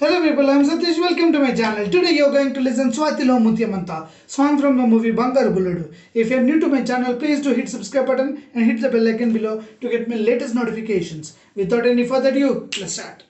Hello people, I am Satish. Welcome to my channel. Today you are going to listen Swathilo Muthyamantha, song from the movie Bangaru Bullodu. If you are new to my channel, please do hit subscribe button and hit the bell icon below to get my latest notifications. Without any further ado, let's start.